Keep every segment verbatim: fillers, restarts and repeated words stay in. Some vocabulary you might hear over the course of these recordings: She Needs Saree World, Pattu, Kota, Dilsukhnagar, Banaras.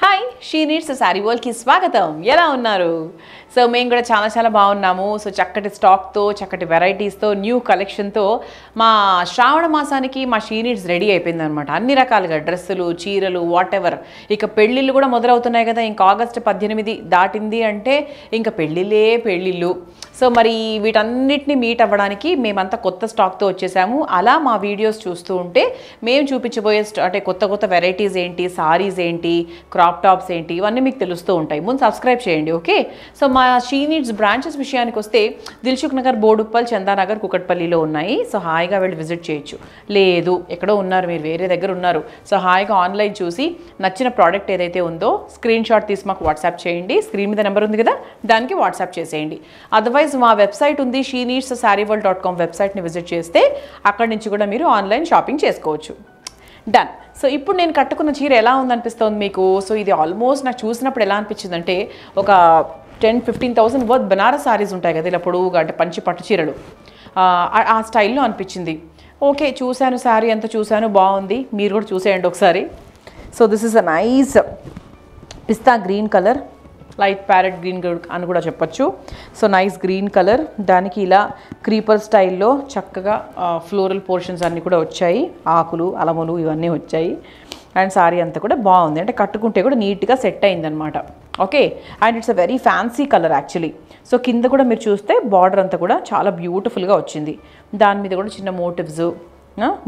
Hi, She Needs Saree World ki swagatam. Yela unnaru. So మేము కూడా చాలా చాలా బాగున్నాము. సో చక్కటి స్టాక్ తో, చక్కటి వెరైటీస్ తో, న్యూ కలెక్షన్ తో మా శ్రావణ మాసానికి మా She Needs రెడీ అయిపోయింది అన్నమాట. అన్ని రకాలుగా డ్రెస్సులు, చీరలు, వాట్ ఎవర్. ఇక పెళ్ళిళ్ళు కూడా మొదలవుతున్నాయి కదా. ఇంకా ఆగస్ట్ పద్దెనిమిది దాటింది అంటే ఇంకా పెళ్ళిలే పెళ్ళిళ్ళు. సో మరి వీటన్నిటిని మీట్ అవ్వడానికి మేమంతా కొత్త స్టాక్ తో వచ్చేసాము. అలా మా వీడియోస్ చూస్తూ ఉంటే మేము చూపించబోయే అంటే కొత్త కొత్త వెరైటీస్ ఏంటి, సారీస్ ఏంటి, క్రాప్ టాప్స్ ఏంటి ఇవన్నీ మీకు తెలుస్తూ ఉంటాయి. ముందు సబ్స్క్రైబ్ చేయండి, ఓకే. సో మా She Needs బ్రాంచెస్ విషయానికి వస్తే దిల్సుఖ్ నగర్, బోడుప్పల్, చందానగర్, కుకట్పల్లిలో ఉన్నాయి. సో హాయిగా వెళ్ళి విజిట్ చేయొచ్చు. లేదు ఎక్కడో ఉన్నారు, మీరు వేరే దగ్గర ఉన్నారు, సో హాయిగా ఆన్లైన్ చూసి నచ్చిన ప్రోడక్ట్ ఏదైతే ఉందో స్క్రీన్ షాట్ తీసి మాకు వాట్సాప్ చేయండి. స్క్రీన్ మీద నెంబర్ ఉంది కదా, దానికి వాట్సాప్ చేసేయండి. అదర్వైజ్ మా వెబ్సైట్ ఉంది, She Needs Saree World dot com వెబ్సైట్ని విజిట్ చేస్తే అక్కడి నుంచి కూడా మీరు ఆన్లైన్ షాపింగ్ చేసుకోవచ్చు. డన్. సో ఇప్పుడు నేను కట్టుకున్న చీర ఎలా ఉందనిపిస్తుంది మీకు? సో ఇది ఆల్మోస్ట్ నాకు చూసినప్పుడు ఎలా అనిపించిందంటే ఒక ten fifteen thousand worth Banaras saris ఉంటాయి కదా, ఇలా పొడవుగా అంటే పంచి పట్టు చీరలు, ఆ స్టైల్లో అనిపించింది. ఓకే, చూశాను శారీ అంతా చూశాను, బాగుంది. మీరు కూడా చూసేయండి ఒకసారి. So this is a nice pista green colour, light parrot green అని కూడా చెప్పచ్చు. సో నైస్ గ్రీన్ కలర్, దానికి ఇలా క్రీపర్ స్టైల్లో చక్కగా ఫ్లోరల్ పోర్షన్స్ అన్నీ కూడా వచ్చాయి, ఆకులు అలములు ఇవన్నీ వచ్చాయి. అండ్ సారీ అంతా కూడా బాగుంది, అంటే కట్టుకుంటే కూడా నీట్గా సెట్ అయిందనమాట. Okay, and it's a very fancy colour actually. So కింద కూడా మీరు చూస్తే బార్డర్ అంతా కూడా చాలా బ్యూటిఫుల్గా వచ్చింది. దాని మీద కూడా చిన్న మోటివ్స్,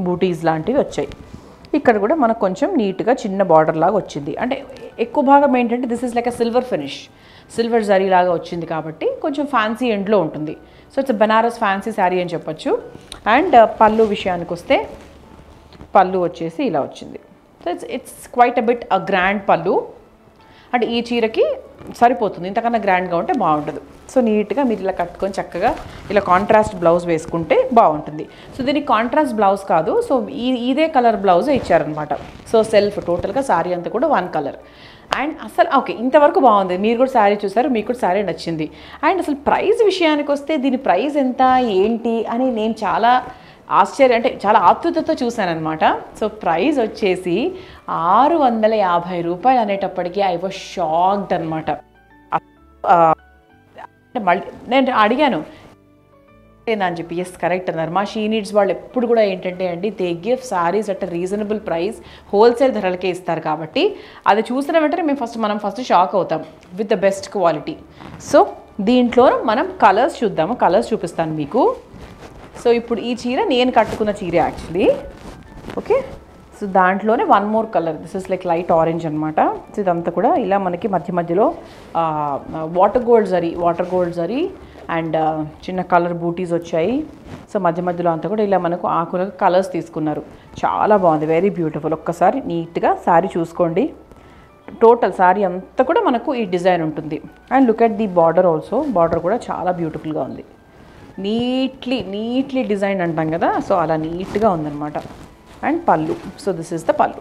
బూటీస్ లాంటివి వచ్చాయి. ఇక్కడ కూడా మనకు కొంచెం నీట్గా చిన్న బార్డర్ లాగా వచ్చింది. అంటే ఎక్కువ భాగం ఏంటంటే this is like a silver finish, silver zari లాగా వచ్చింది కాబట్టి కొంచెం ఫ్యాన్సీ ఎండ్లో ఉంటుంది. So it's Banaras fancy sari అని చెప్పచ్చు. అండ్ పళ్ళు విషయానికి వస్తే పళ్ళు వచ్చేసి ఇలా వచ్చింది. So it's it's quite a bit a grand పళ్ళు, అంటే ఈ చీరకి సరిపోతుంది, ఇంతకన్నా గ్రాండ్గా ఉంటే బాగుంటుంది. సో నీట్గా మీరు ఇలా కట్టుకొని చక్కగా ఇలా కాంట్రాస్ట్ బ్లౌజ్ వేసుకుంటే బాగుంటుంది. సో దీనికి కాంట్రాస్ట్ బ్లౌజ్ కాదు, సో ఈ ఇదే కలర్ బ్లౌజే ఇచ్చారనమాట. సో సెల్ఫ్ టోటల్గా శారీ అంతా కూడా వన్ కలర్. అండ్ అసలు ఓకే, ఇంతవరకు బాగుంది. మీరు కూడా శారీ చూసారు, మీకు కూడా శారీ నచ్చింది. అండ్ అసలు ప్రైస్ విషయానికి వస్తే దీని ప్రైస్ ఎంత ఏంటి అని నేను చాలా ఆశ్చర్యం అంటే చాలా ఆతృతతో చూశానమాట. సో ప్రైస్ వచ్చేసి ఆరు వందల యాభై రూపాయలు అనేటప్పటికీ ఐ వాజ్ షాక్డ్ అనమాట. మళ్ళీ నేను అడిగాను అని చెప్పి ఎస్ కరెక్ట్ అన్నారు. మా She Needs వాళ్ళు ఎప్పుడు కూడా ఏంటంటే అండి, they give saris at reasonable price, wholesale ధరలకే ఇస్తారు. కాబట్టి అది చూసిన వెంటనే మేము ఫస్ట్ మనం ఫస్ట్ షాక్ అవుతాం with the best quality. So దీంట్లో మనం కలర్స్ చూద్దాము, కలర్స్ చూపిస్తాను మీకు. సో ఇప్పుడు ఈ చీర నేను కట్టుకున్న చీర యాక్చువల్లీ, ఓకే. సో దాంట్లోనే one more colour, this is like light orange అనమాట. సో ఇదంతా కూడా ఇలా మనకి మధ్య మధ్యలో water gold zari, water gold zari and చిన్న కలర్ బూటీస్ వచ్చాయి. సో మధ్య మధ్యలో అంతా కూడా ఇలా మనకు ఆకుల కలర్స్ తీసుకున్నారు. చాలా బాగుంది, వెరీ బ్యూటిఫుల్. ఒక్కసారి నీట్గా శారీ చూసుకోండి. టోటల్ శారీ అంతా కూడా మనకు ఈ డిజైన్ ఉంటుంది. And look at the border also, border కూడా చాలా బ్యూటిఫుల్గా ఉంది. నీట్లీ నీట్లీ డిజైన్ అంటాం కదా, సో అలా నీట్గా ఉందన్నమాట. అండ్ పళ్ళు, so this is the pallu.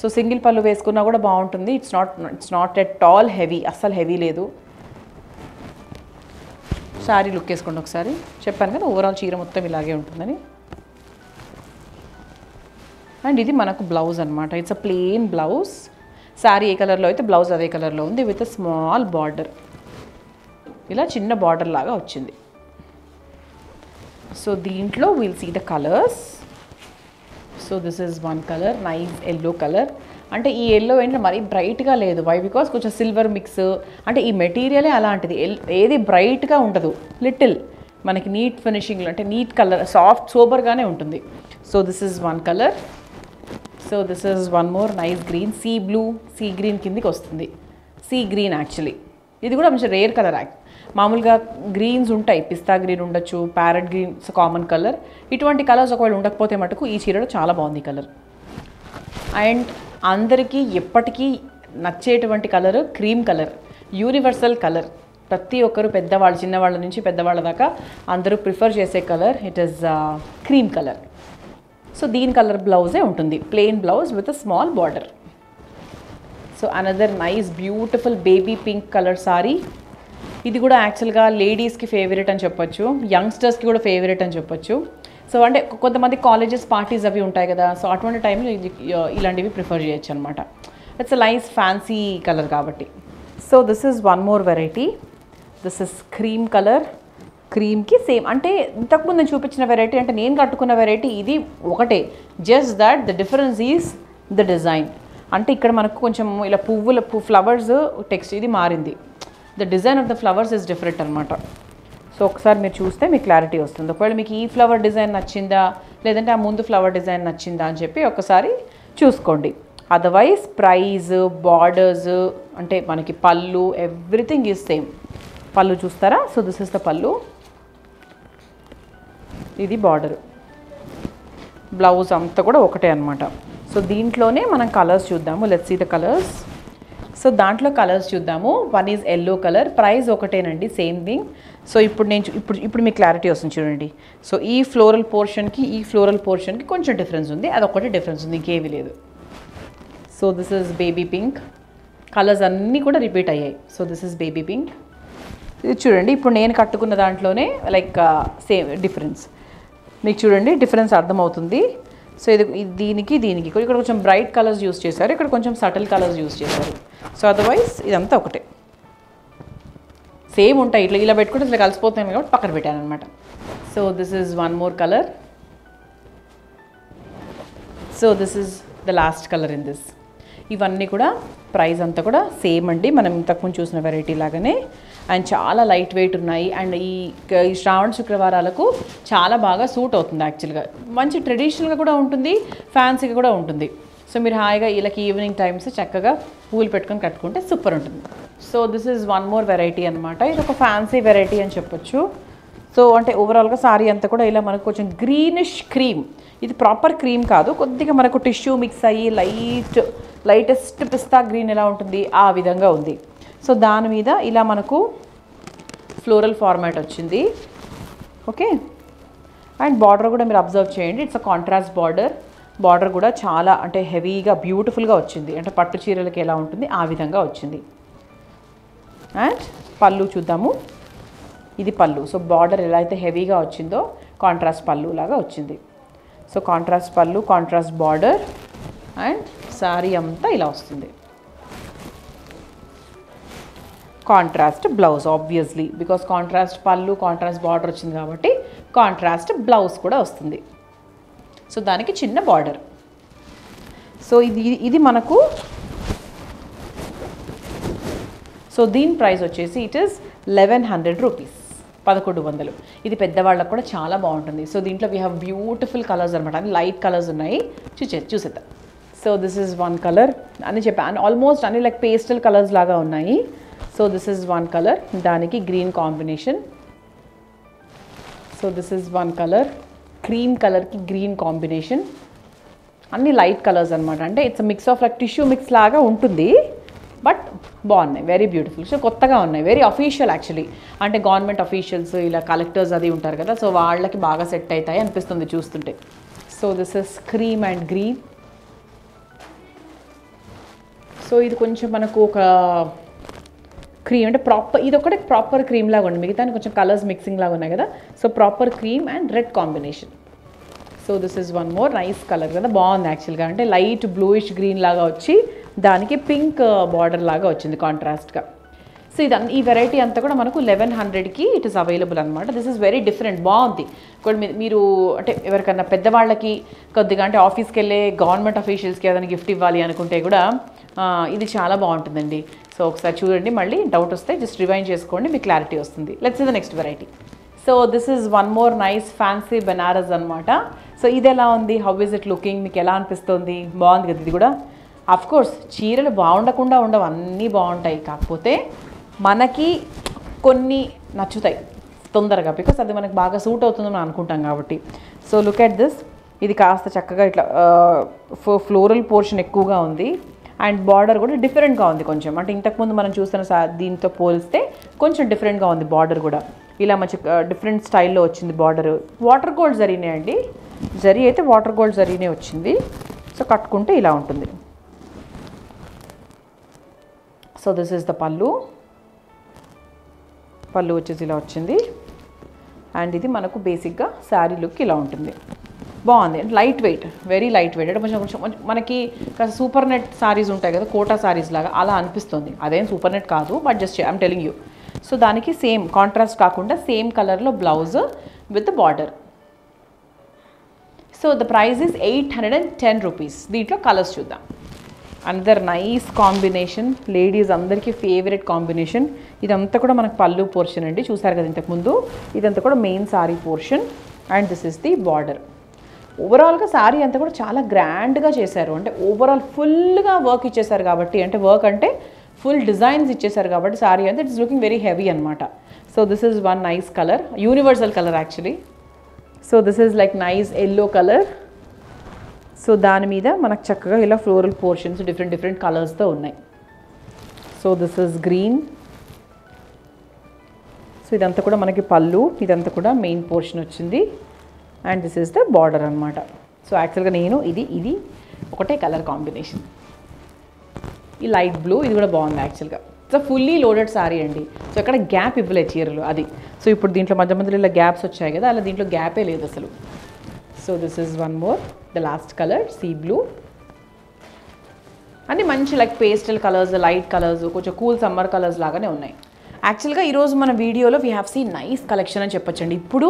So single పళ్ళు వేసుకున్నా కూడా బాగుంటుంది. It's not it's not at all heavy, అస్సలు హెవీ లేదు. శారీ లుక్ వేసుకోండి ఒకసారి. చెప్పాను కదా ఓవరాల్ చీర మొత్తం ఇలాగే ఉంటుందని. అండ్ ఇది మనకు బ్లౌజ్ అనమాట, it's a plain blouse. Sari ఏ కలర్లో అయితే బ్లౌజ్ అదే కలర్లో ఉంది, విత్ అ స్మాల్ బార్డర్, ఇలా చిన్న బార్డర్ లాగా వచ్చింది. సో దీంట్లో will see the colours. So this is one colour, nice yellow colour. అంటే ఈ ఎల్లో ఏంటంటే మరీ బ్రైట్గా లేదు, వై బికాస్ కొంచెం సిల్వర్ మిక్స్, అంటే ఈ మెటీరియలే అలాంటిది, ఏది బ్రైట్గా ఉండదు, లిటిల్ మనకి నీట్ ఫినిషింగ్లో అంటే నీట్ కలర్, సాఫ్ట్ సోబర్గానే ఉంటుంది. So this is one colour. So this is one more nice green, see blue, see green కిందికి వస్తుంది, సీ గ్రీన్ యాక్చువల్లీ. ఇది కూడా మంచి రేర్ కలర్. మామూలుగా గ్రీన్స్ ఉంటాయి, పిస్తా గ్రీన్ ఉండొచ్చు, parrot green it's common colour. ఇటువంటి కలర్స్ ఒకవేళ ఉండకపోతే మటుకు ఈ చీరలో చాలా బాగుంది కలర్. అండ్ అందరికీ ఎప్పటికీ నచ్చేటువంటి colour cream colour, universal colour. ప్రతి ఒక్కరు పెద్దవాళ్ళు, చిన్నవాళ్ళ నుంచి పెద్దవాళ్ళ దాకా అందరూ ప్రిఫర్ చేసే colour, it is cream colour. So దీని కలర్ బ్లౌజే ఉంటుంది, plain blouse with a small border. So another nice beautiful baby pink colour sari. ఇది కూడా యాక్చువల్గా లేడీస్కి ఫేవరెట్ అని చెప్పొచ్చు, యంగ్స్టర్స్కి కూడా ఫేవరెట్ అని చెప్పొచ్చు. సో అంటే కొంతమంది కాలేజెస్, పార్టీస్ అవి ఉంటాయి కదా, సో అటువంటి టైంలో ఇలాంటివి ప్రిఫర్ చేయొచ్చు అనమాట. It's a nice fancy color kabatti. So this is one more variety. This is cream color. Cream ki same ante intaku mundu chupichina variety ante nenu kattukunna variety idi okate, just that the difference is the design ante ikkada manaku koncham ila puvvula flowers text idi marindi, the design of the flowers is different anamata. So okkasari meer chuste mee clarity vastundi. Okkaru meeku ee flower design nachinda ledante aa mundu flower design nachinda ani cheppi okkasari chuskondi. Otherwise price, borders ante manaki pallu everything is same. Pallu chustara. So this is the pallu, idi border, blouse anta kuda okate anamata. So deentlone manam colors chuddam. Let's see the colors. So dantlo colors chuddamu. One is yellow color, price okate nandi, same thing. So ippudu nenu ippudu ippudu mee clarity vastundi chudandi. So ee floral portion ki ee floral portion ki konచెం difference undi, adokate difference undi, inkevi ledu. So this is baby pink. Colors anni kuda repeat ayyayi. So this is baby pink. ఇది చూడండి, ఇప్పుడు నేను కట్టుకున్న దాంట్లోనే like same difference మీకు చూడండి, difference అర్థమవుతుంది. So ఇది దీనికి దీనికి ఇక్కడ కొంచెం బ్రైట్ కలర్స్ యూస్ చేశారు, ఇక్కడ కొంచెం సటిల్ కలర్స్ యూస్ చేశారు. సో అదర్వైజ్ ఇదంతా ఒకటే సేమ్ ఉంటాయి. ఇట్లా ఇలా పెట్టుకుంటే ఇట్లా కలిసిపోతాను కాబట్టి పక్కన పెట్టాను అనమాట. So this is one more colour. So this is the last colour in this. ఇవన్నీ కూడా ప్రైస్ అంతా కూడా సేమ్ అండి, మనం ఇంతకుముందు చూసిన వెరైటీ లాగానే. అండ్ చాలా లైట్ వెయిట్ ఉన్నాయి. అండ్ ఈ ఈ శ్రావణ శుక్రవారాలకు చాలా బాగా సూట్ అవుతుంది. యాక్చువల్గా మంచి ట్రెడిషనల్గా కూడా ఉంటుంది, ఫ్యాన్సీగా కూడా ఉంటుంది. సో మీరు హాయిగా వీళ్ళకి ఈవినింగ్ టైమ్స్ చక్కగా పూలు పెట్టుకొని కట్టుకుంటే సూపర్ ఉంటుంది. So this is one more variety అనమాట. ఇది ఒక ఫ్యాన్సీ వెరైటీ అని చెప్పొచ్చు. సో అంటే ఓవరాల్గా సారీ అంతా కూడా ఇలా మనకు కొంచెం గ్రీనిష్ క్రీమ్, ఇది ప్రాపర్ క్రీమ్ కాదు, కొద్దిగా మనకు టిష్యూ మిక్స్ అయ్యి లైట్ లైటెస్ట్ పిస్తా గ్రీన్ ఎలా ఉంటుంది ఆ విధంగా ఉంది. సో దాని మీద ఇలా మనకు ఫ్లోరల్ ఫార్మాట్ వచ్చింది. ఓకే, అండ్ బార్డర్ కూడా మీరు అబ్జర్వ్ చేయండి, it's a contrast border. Border కూడా చాలా అంటే హెవీగా బ్యూటిఫుల్గా వచ్చింది, అంటే పట్టు చీరలకి ఎలా ఉంటుంది ఆ విధంగా వచ్చింది. అండ్ పళ్ళు చూద్దాము, ఇది పళ్ళు. సో బార్డర్ ఎలా అయితే హెవీగా వచ్చిందో కాంట్రాస్ట్ పళ్ళు లాగా వచ్చింది. సో కాంట్రాస్ట్ పళ్ళు, కాంట్రాస్ట్ బార్డర్, అండ్ సారీ అంతా ఇలా వస్తుంది. Contrast blouse obviously, because contrast పళ్ళు, కాంట్రాస్ట్ బార్డర్ వచ్చింది కాబట్టి కాంట్రాస్ట్ బ్లౌజ్ కూడా వస్తుంది. సో దానికి చిన్న బార్డర్. సో ఇది ఇది మనకు. సో దీని ప్రైస్ వచ్చేసి it is eleven hundred rupees, పదకొండు వందలు. ఇది పెద్దవాళ్ళకు కూడా చాలా బాగుంటుంది. సో దీంట్లో వీ హ్యావ్ బ్యూటిఫుల్ కలర్స్ అనమాట, అది లైట్ కలర్స్ ఉన్నాయి. చూసే చూసేద్దాం. So this is one colour అని చెప్పాను, ఆల్మోస్ట్ అన్ని లైక్ పేస్టల్ కలర్స్ లాగా ఉన్నాయి. So this is one colour, దానికి green combination. So this is one colour, cream కలర్కి గ్రీన్ కాంబినేషన్. అన్ని లైట్ కలర్స్ అనమాట, అంటే it's mix of like tissue mix లాగా ఉంటుంది, బట్ బాగున్నాయి, వెరీ బ్యూటిఫుల్. సో కొత్తగా ఉన్నాయి, వెరీ అఫీషియల్ యాక్చువల్లీ, అంటే గవర్నమెంట్ అఫీషియల్స్ ఇలా కలెక్టర్స్ అది ఉంటారు కదా, సో వాళ్ళకి బాగా సెట్ అవుతాయి అనిపిస్తుంది చూస్తుంటే. So this is cream and green. So ఇది కొంచెం మనకు ఒక క్రీమ్ అంటే ప్రాపర్, ఇది ఒకటే ప్రాపర్ క్రీమ్ లాగా ఉంది, మిగతా కొంచెం కలర్స్ మిక్సింగ్ లాగా ఉన్నాయి కదా. So proper cream and red combination. So this is one more nice colour కదా, బాగుంది యాక్చువల్గా, అంటే లైట్ బ్లూయిష్ గ్రీన్ లాగా వచ్చి దానికి పింక్ బార్డర్ లాగా వచ్చింది కాంట్రాస్ట్గా. సో ఇది ఈ వెరైటీ అంతా కూడా మనకు లెవెన్ హండ్రెడ్కి ఇట్ ఈస్ అవైలబుల్ అనమాట. దిస్ ఈజ్ వెరీ డిఫరెంట్, బాగుంది. కొన్ని మీరు అంటే ఎవరికన్నా పెద్దవాళ్ళకి కొద్దిగా అంటే ఆఫీస్కి వెళ్ళే గవర్నమెంట్ అఫీషియల్స్కి ఏదైనా గిఫ్ట్ ఇవ్వాలి అనుకుంటే కూడా ఇది చాలా బాగుంటుందండి. సో ఒకసారి చూడండి, మళ్ళీ డౌట్ వస్తే జస్ట్ రివైండ్ చేసుకోండి, మీకు క్లారిటీ వస్తుంది. Let's see the next variety. So this is one more nice fancy Banaras అనమాట. సో ఇది ఎలా ఉంది, హౌ ఈజ్ ఇట్ లుకింగ్, మీకు ఎలా అనిపిస్తుంది? బాగుంది కదా ఇది కూడా. అఫ్కోర్స్ చీరలు బాగుండకుండా ఉండవు, అన్నీ బాగుంటాయి, కాకపోతే మనకి కొన్ని నచ్చుతాయి తొందరగా, బికాస్ అది మనకు బాగా సూట్ అవుతుందని మనం అనుకుంటాం కాబట్టి. సో లుక్ ఎట్ దిస్, ఇది కాస్త చక్కగా ఇట్లా ఫ్లోరల్ పోర్షన్ ఎక్కువగా ఉంది, అండ్ బార్డర్ కూడా డిఫరెంట్గా ఉంది కొంచెం, అంటే ఇంతకుముందు మనం చూస్తున్న సా దీంతో పోలిస్తే కొంచెం డిఫరెంట్గా ఉంది. బార్డర్ కూడా ఇలా మంచి డిఫరెంట్ స్టైల్లో వచ్చింది. బార్డర్ వాటర్ గోల్డ్ జరీనే అండి, జరీ అయితే వాటర్ గోల్డ్ జరీనే వచ్చింది. సో కట్టుకుంటే ఇలా ఉంటుంది. సో దిస్ ఈజ్ ద పళ్ళు, పళ్ళు వచ్చేసి ఇలా వచ్చింది. అండ్ ఇది మనకు బేసిక్గా శారీ లుక్ ఇలా ఉంటుంది. It's lightweight, very lightweight. We have super net sarees, kota sarees, that's super net, but just I'm telling you. So, that's same contrast, same color blouse with the border. So, the price is eight hundred ten rupees. These are colors. Another nice combination, ladies andarki favorite combination. Idantha kuda manaku pallu portion andi chusaru kada intaku mundu. Idantha kuda main saree portion and this is the border. Overall ga saree anta kuda chaala grand ga chesaru ante overall full ga work ichesaru kabatti ante work ante full designs ichesaru kabatti saree ante it is looking very heavy anamata. So this is one nice color, universal color actually. So this is like nice yellow color. So దాని మీద మనకు చక్కగా ఇలా floral portions different different colours తో ఉన్నాయి. So this is green. So ఇదంతా కూడా మనకి పల్లు, ఇదంతా కూడా మెయిన్ పోర్షన్ వచ్చింది and this is the border అన్నమాట. సో యాక్చువల్ గా నేను ఇది ఇది ఒకటే కలర్ కాంబినేషన్. ఈ లైట్ బ్లూ ఇది కూడా బాగుంది యాక్చువల్ గా. సో ఫుల్లీ లోడెడ్ సారీ అండి. సో ఇక్కడ గ్యాప్ ఇవ్వలే చీరలు అది. సో ఇప్పుడు దీంట్లో మధ్య మధ్యలో ఇలా గ్యాప్స్ వచ్చాయి కదా, అలా దీంట్లో గ్యాపే లేదు అసలు. So this is one more, the last color, sea blue. And manchi like pastel colors, light colors, cool summer colors lagane unnai. Actually ga ee roju mana video lo we have seen nice collection ani cheppachandi. Ippudu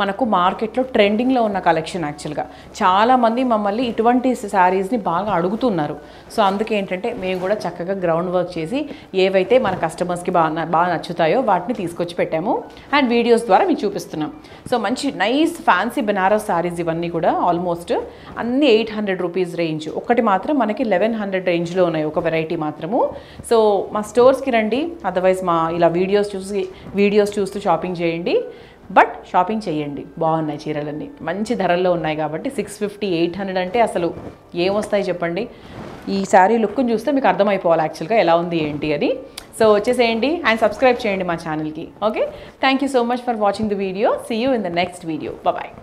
manaku market lo trending lo unna collection actually ga. Chaala mandi mammalli itvanti sarees ni baaga adugutunnaru. So anduke entante mem kuda chakkaga ground work chesi evaithe mana customers ki baaga baaga nachutayo vatni teeskochi pettamu and videos dwara meeku chupistunnam. So manchi nice fancy Banaras sarees ivanni kuda almost anni eight hundred rupees range. Okati maatram manaki eleven hundred range lo unnai oka variety maatramu. So ma stores ki randi, otherwise ma ila videos choose videos choose to shopping cheyandi, but shopping cheyandi baagunnai cheeralanni manchi dharallo unnai kabatti six fifty eight hundred ante asalu em vastayi cheppandi. Ee saree look ni chuste meeku ardham ayipovali actually ga ela undi enti ani. So vacheseyandi and subscribe cheyandi ma channel ki. Okay, thank you so much for watching the video. See you in the next video. Bye bye.